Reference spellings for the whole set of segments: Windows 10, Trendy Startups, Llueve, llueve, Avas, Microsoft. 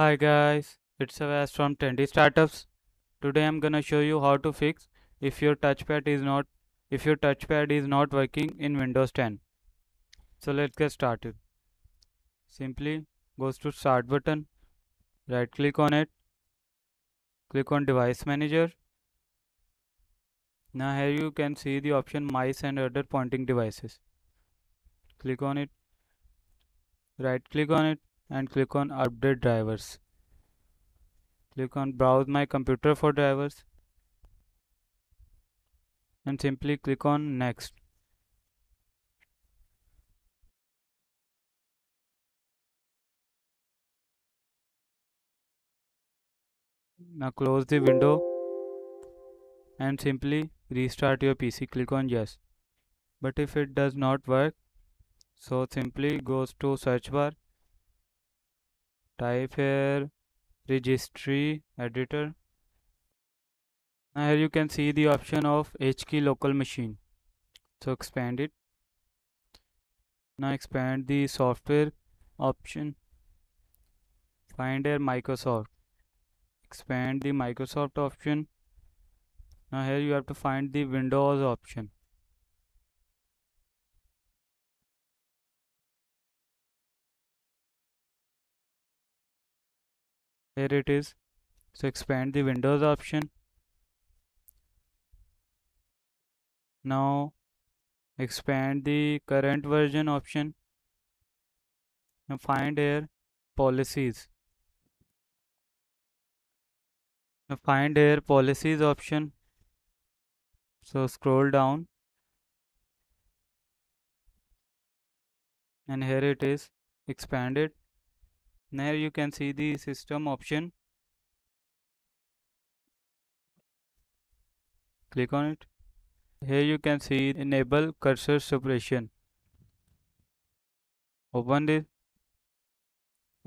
Hi guys, it's Avas from Trendy Startups. Today I'm gonna show you how to fix if your touchpad is not working in Windows 10. So let's get started. Simply go to Start button, right click on it, click on Device Manager. Now here you can see the option mice and other pointing devices. Click on it, right click on it, and click on update drivers. Click on browse my computer for drivers and simply click on next. Now close the window and simply restart your PC. Click on yes. But if it does not work, so simply goes to search bar, type here registry editor. Now here you can see the option of HK local machine, so expand it. Now expand the software option, find here Microsoft, expand the Microsoft option. Now here you have to find the Windows option. Here it is. So expand the Windows option. Now expand the current version option. Now find here policies. Now find here policies option. So scroll down. And here it is. Expand it. Now you can see the system option. Click on it. Here you can see enable cursor suppression. Open this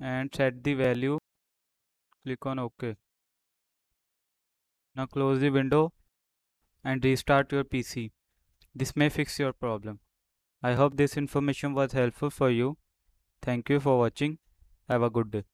and set the value. Click on OK. Now close the window and restart your PC. This may fix your problem. I hope this information was helpful for you. Thank you for watching. Have a good day.